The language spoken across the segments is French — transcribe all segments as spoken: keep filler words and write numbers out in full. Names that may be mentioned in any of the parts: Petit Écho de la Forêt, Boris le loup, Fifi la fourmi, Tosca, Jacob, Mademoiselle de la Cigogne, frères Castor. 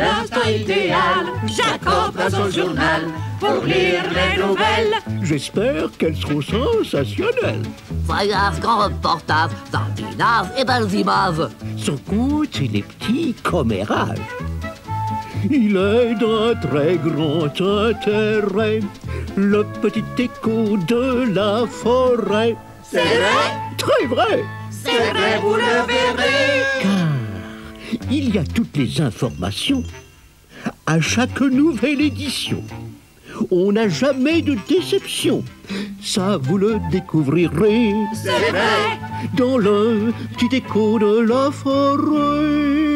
l'instant idéal, Jacob a son journal pour lire les nouvelles. J'espère qu'elles seront sensationnelles. Voyage, grand reportage, dandinage et belles images. Son compte, c'est les petits commérages. Il est d'un très grand intérêt, le petit écho de la forêt. C'est vrai? Très vrai! C'est vrai, vous le verrez! Car il y a toutes les informations à chaque nouvelle édition. On n'a jamais de déception. Ça, vous le découvrirez. C'est vrai! Dans le petit écho de la forêt.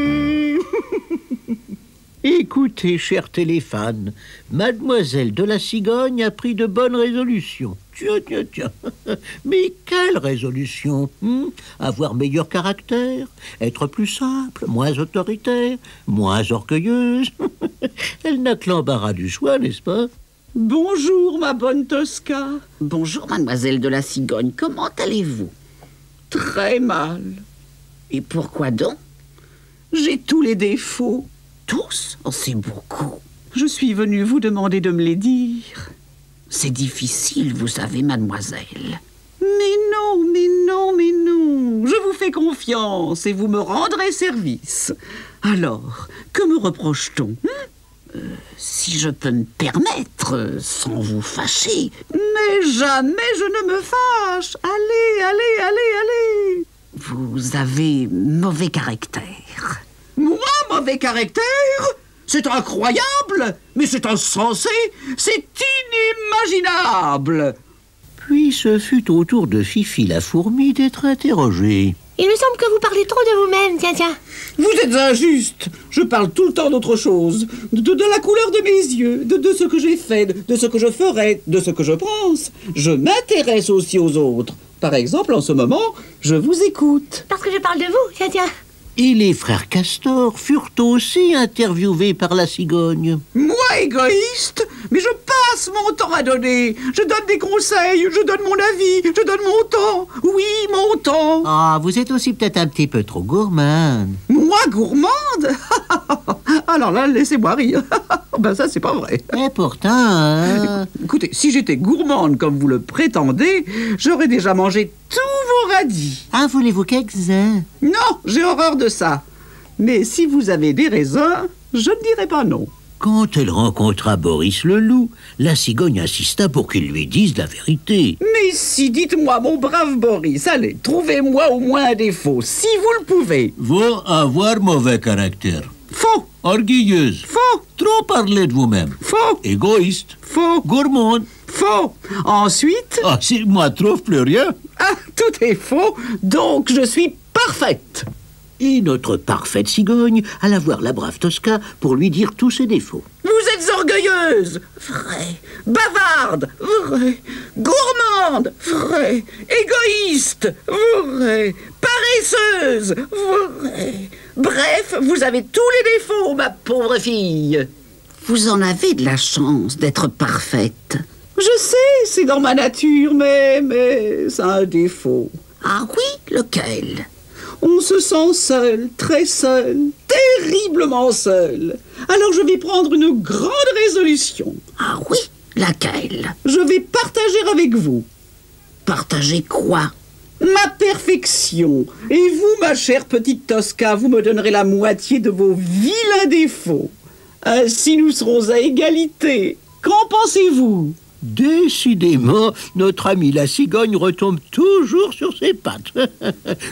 Écoutez, chers téléphones, Mademoiselle de la Cigogne a pris de bonnes résolutions. Tiens, tiens, tiens. Mais quelle résolution, hein? Avoir meilleur caractère, être plus simple, moins autoritaire, moins orgueilleuse. Elle n'a que l'embarras du choix, n'est-ce pas? Bonjour, ma bonne Tosca. Bonjour, Mademoiselle de la Cigogne. Comment allez-vous? Très mal. Et pourquoi donc? J'ai tous les défauts. Tous? Oh, c'est beaucoup. Je suis venue vous demander de me les dire. C'est difficile, vous savez, mademoiselle. Mais non, mais non, mais non. Je vous fais confiance et vous me rendrez service. Alors, que me reproche-t-on, hein? euh, Si je peux me permettre, euh, sans vous fâcher. Mais jamais je ne me fâche. Allez, allez, allez, allez. Vous avez mauvais caractère. Moi, mauvais caractère? C'est incroyable, mais c'est insensé, c'est inimaginable. Puis ce fut au tour de Fifi la fourmi d'être interrogée. Il me semble que vous parlez trop de vous-même, tiens, tiens. Vous êtes injuste. Je parle tout le temps d'autre chose, de, de, de la couleur de mes yeux, de, de ce que j'ai fait, de, de ce que je ferai, de ce que je pense. Je m'intéresse aussi aux autres. Par exemple, en ce moment, je vous écoute. Parce que je parle de vous, tiens, tiens. Et les frères Castor furent aussi interviewés par la cigogne. Moi, égoïste? Mais je passe mon temps à donner. Je donne des conseils, je donne mon avis, je donne mon temps. Oui, mon temps. Ah, vous êtes aussi peut-être un petit peu trop gourmande. Moi, gourmande? Alors là, laissez-moi rire. Ben ça, c'est pas vrai. Et pourtant... Hein... Écoutez, si j'étais gourmande comme vous le prétendez, j'aurais déjà mangé tout. Ah, voulez-vous quelques-uns? Non, j'ai horreur de ça. Mais si vous avez des raisins, je ne dirai pas non. Quand elle rencontra Boris le loup, la cigogne insista pour qu'il lui dise la vérité. Mais si, dites-moi, mon brave Boris, allez, trouvez-moi au moins un défaut, si vous le pouvez. Vous avoir mauvais caractère. Faux. Orgueilleuse. Faux. Trop parler de vous-même. Faux. Égoïste. Faux. Gourmande. Faux. Ensuite... Ah, si moi trouve plus rien. Ah, tout est faux, donc je suis parfaite. Et notre parfaite cigogne alla voir la brave Tosca pour lui dire tous ses défauts. Vous êtes orgueilleuse. Vrai. Bavarde. Vrai. Gourmande. Vrai. Égoïste. Vrai. Paresseuse. Vrai. Bref, vous avez tous les défauts, ma pauvre fille. Vous en avez de la chance d'être parfaite. Je sais, c'est dans ma nature, mais, mais c'est un défaut. Ah oui, lequel? On se sent seul, très seul, terriblement seul. Alors je vais prendre une grande résolution. Ah oui, laquelle? Je vais partager avec vous. Partager quoi? Ma perfection. Et vous, ma chère petite Tosca, vous me donnerez la moitié de vos vilains défauts. Ainsi nous serons à égalité. Qu'en pensez-vous? Décidément, notre amie la cigogne retombe toujours sur ses pattes.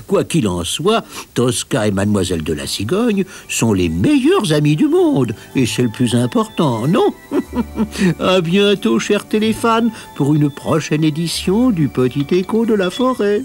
Quoi qu'il en soit, Tosca et Mademoiselle de la Cigogne sont les meilleurs amis du monde. Et c'est le plus important, non? À bientôt, chers téléphones, pour une prochaine édition du Petit Écho de la Forêt.